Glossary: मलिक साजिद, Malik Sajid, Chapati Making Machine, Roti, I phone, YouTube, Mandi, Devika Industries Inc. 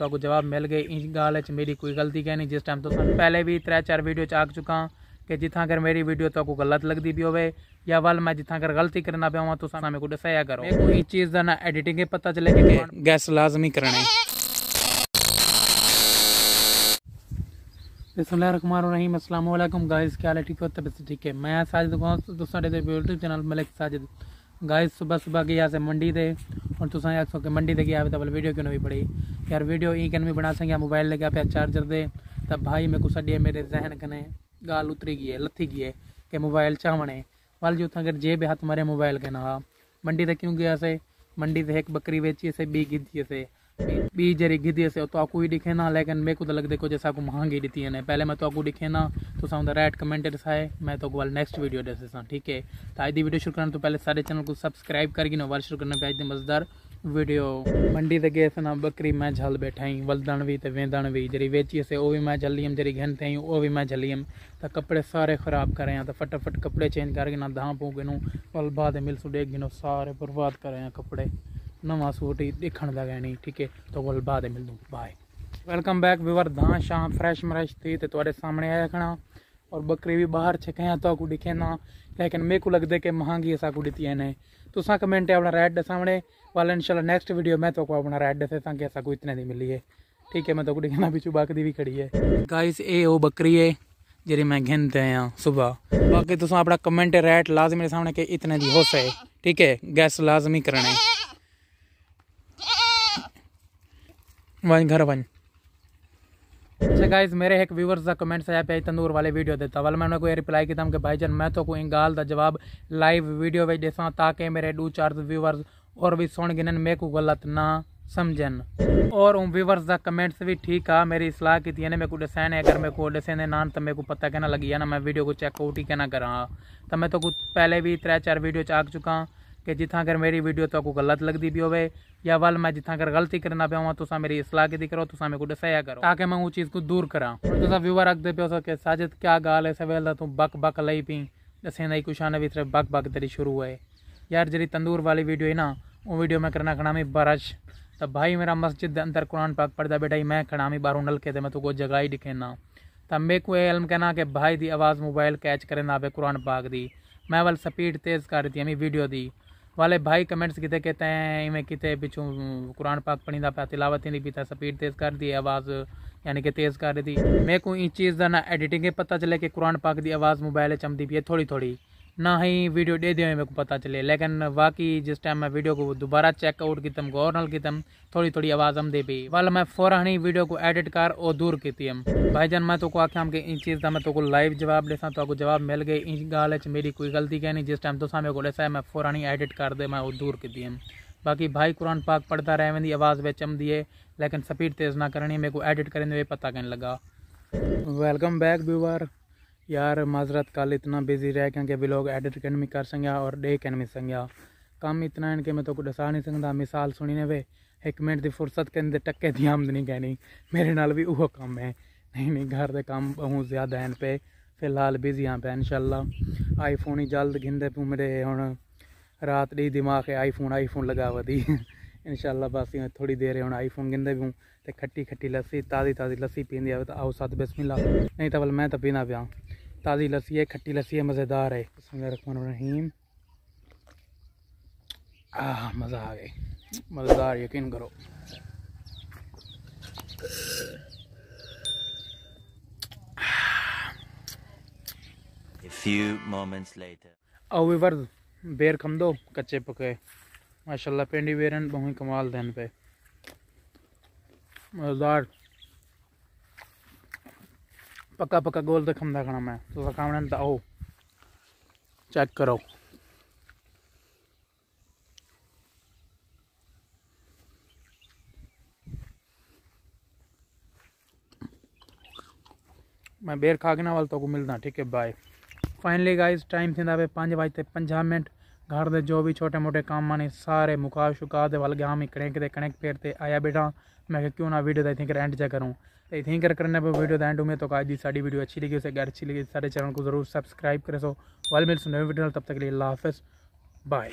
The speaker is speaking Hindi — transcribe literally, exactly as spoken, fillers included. तो आपको जवाब मिल गए। इस गल मेरी कोई गलती कहनी, जिस टाइम तो पहले भी त्रै चार वीडियो च आख चुका कि जिथा अगर मेरी वीडियो तो आपको गलत लगती भी होवे या वाल मैं जिथा अगर गलती करना पे हुआ तो सामने को दसाया करो। मेरे को इस चीज़ का ना एडिटिंग ही पता चले कि गैस लाजमी करना। बिस्मिल्लाहिर्रहमानिर्रहीम, अस्सलाम वालेकुम गाइस, क्या हाल ठीक हो? तब से ठीक है। मैं Sajid YouTube channel मलिक साजिद। Guys सुबह सुबह गया से मंडी दे और तुसा आखो कि मंडी दे गया तो वीडियो क्यों नहीं पड़ी यार, वीडियो ई कन भी बना सकें मोबाइल लेके आप चार्जर दे तब भाई मेरे को सड़े मेरे जहन कने गाल उतरी गई है लथी गई है कि मोबाइल चावने वाल जो था अगर जेब हाथ मारे मोबाइल के ना। मंडी तक क्यों गया से? मंडी से एक बकरी बेची से बी गिधी से बी जरी गिधी से तो आपको ही दिखे ना, लेकिन मेरे को तो लग देखो जैसे आपको महंगी दी है पहले मैं तो आपको दिखे ना तो सामने रेट कमेंट दिखाए मैं तो वाल नेक्स्ट वीडियो दे सा ठीक है। तो आज की वीडियो शुरू करने तो पहले सारे चैनल को सब्सक्राइब करके ना वाल शुरू करने पे आज मजेदार वीडियो। मंडी तक गए ना बकरी मैं झल बैठाई वलदन भी तो वेंदन भी जरी बेची से वो भी मैं झलियम जरी घन थी वो भी मैं झलियम तो कपड़े सारे खराब करे हैं तो फटाफट कपड़े चेंज करके ना धा पू गिनूँ वल बाद मिल सू डे गिनो सारे बर्बाद करे हैं कपड़े नवा सूट ही देखने लगा नहीं ठीक है। तो वल बाद मिल दूँ बाय। वेलकम बैक व्यूअर, धा शाँ फ्रैश मरैश थी तो थोड़े सामने आया खड़ा और बकरी भी बाहर छकें तो आपको दिखे ना, लेकिन मेरे को लगते कि महंगी असा को दी है तो सा कमेंट अपना रेट दे सामने वाले इंशाल्लाह नेक्स्ट वीडियो में तो अपना रेट दे सा कि असा को इतने दी मिली है ठीक है। मैं तो दिखे ना पिछू बाकी भी खड़ी है। गाइस ये वो बकरी है जी मैं घिनते आया सुबह, बाकी तुम अपना कमेंट रेट लाजमी सामने कि इतने दी हो सके ठीक है। गैस लाजमी करना वन घर वन। अच्छा गाइस मेरे एक व्यूवर्स का कमेंट्स आया पे तंदूर वाले वीडियो देता वाल मैंने कोई रिप्लाई किया कि भाईजान मैं तो कोई गाल का जवाब लाइव वीडियो में देसा ताकि मेरे दो चार व्यूवर्स और भी सुन गिन मेरे को गलत ना समझन और उन व्यूवर्स का कमेंट्स भी ठीक है। मेरी सलाह की थी ने मेरे को दसैन है अगर मेरे को दसेंदे ना तो मेरे को पता कहना लगी है ना मैं वीडियो को चेक आउट ही कहना करा तो मैं तो पहले भी त्रै चार वीडियो च आख चुका कि जिथा अगर मेरी वीडियो तो आपको गलत लगती भी होवे या वाल मैं जिथा अगर गलती करना पे हुआ तो मेरी इसलाह की करो तो मेरे को दसाया करो ताकि मैं उस चीज़ को दूर करा। तो व्यूवर रखते पे हो कि साजिद क्या गाल है सवेल तू बक बक लई पी दसेंदाई कुछ आने भी सिर्फ बक बक तेरी शुरू हुए यार जरी तंदूर वाली वीडियो है ना वो वीडियो मैं करना खड़ा में बरश तो भाई मेरा मस्जिद अंदर कुरान पाक पढ़ता बैठा ही मैं खड़ा में बारू नलके थे मैं तो कोई जगह ही दिखे ना तो मेरे को इलम कहना कि भाई दी आवाज़ मोबाइल कैच करे ना पे कुरान पाक दी मैं वाल स्पीड तेज़ कर दी हमें वीडियो दी वाले भाई कमेंट्स किते कहते हैं इमें किते पिछू कुरान पाक पढ़ीदा पा तिलावत नहीं पीता स्पीड तेज़ कर दी आवाज़ यानी कि तेज़ कर दी। मेरे को इस चीज़ का ना एडिटिंग ही पता चले कि कुरान पाक दी आवाज़ मोबाइल चमदी पी है थोड़ी थोड़ी ना ही वीडियो दे दिए मेरे को पता चले, लेकिन वाकई जिस टाइम मैं वीडियो को दोबारा चेकआउट कितम गौर नल कितम थोड़ी थोड़ी आवाज़ हम दे पी वाला मैं फौरन ही वीडियो को एडिट कर और दूर की हम। भाईजान मैं तो को आख्या कि इस चीज़ का मैं तो को लाइव जवाब देसा तो आपको जवाब मिल गए। इस गाल मेरी कोई गलती कहनी, जिस टाइम तुसा मेरे को दसा मैं फौरन ही एडिट कर दे मैं वो दूर की हम। बाकी भाई कुरान पाक पढ़ता रह वेंदी आवाज़ वे चम दिए लेकिन स्पीड तेज़ ना करनी मेरे को एडिट करें वे पता कहने लगा। वेलकम बैक व्यूअर, यार माजरत कल इतना बिजी रह क्योंकि वे लोग एडिट कैन भी कर संगा और डे कैन भी संगा काम इतना है कि मैं तो को दसा नहीं सकता। मिसाल सुनी ने वे एक मिनट की फुर्सत कहते टक्के की आमदनी कहनी मेरे नाल भी वो कम है नहीं नहीं घर के काम बहुत ज़्यादा हैं पे फिलहाल बिजी हाँ पे इंशाल्लाह आईफोन ही जल्द गिनते पू मेरे हम रात दी दिमाग है आईफोन आईफोन लगावा दी इंशाल्लाह बस थोड़ी देर है हम आईफोन गिनते पू तो खट्टी खट्टी लस्सी ताज़ी ताज़ी लस्सी पींदी आवे तो आओ साथ बिस्मिल्लाह नहीं तो बल मैं तो पीना पाँ ताज़ी लस्सी है खट्टी लस्सी है मज़ेदार है बिस्मिल्लाहिर्रहमानिर्रहीम आह मज़ा आ गई मज़ेदार यकीन करो। A few moments later आओ वर्द बेर खम दो कच्चे पके माशाल्लाह पेंडी बेरन बहुत कमाल देन पे मज़ेदार पक्का पक्का गोल तो खमदा खाना मैं तो खाने तो आओ चेक करो मैं बेर खा के ना वाल तो को मिलना ठीक है बाय। फाइनली गाइस टाइम थी पे पाँच बजते पंजा मिनट घर दे जो भी छोटे मोटे काम माने सारे मुका शुका दे वाल गया हम कणक दे कणक फेरते आया बेटा मैं क्यों ना वीडियो थिंकर एंड च करूँ तो इतनी कर करने पर वीडियो एंड में तो आज की साड़ी वीडियो अच्छी लगी उसे अगर अच्छी लगी सारे चैनल को जरूर सब्सक्राइब करें सो वाल मिल सुन वीडियो तब तक के लिए अल्लाह हाफिज़ बाय।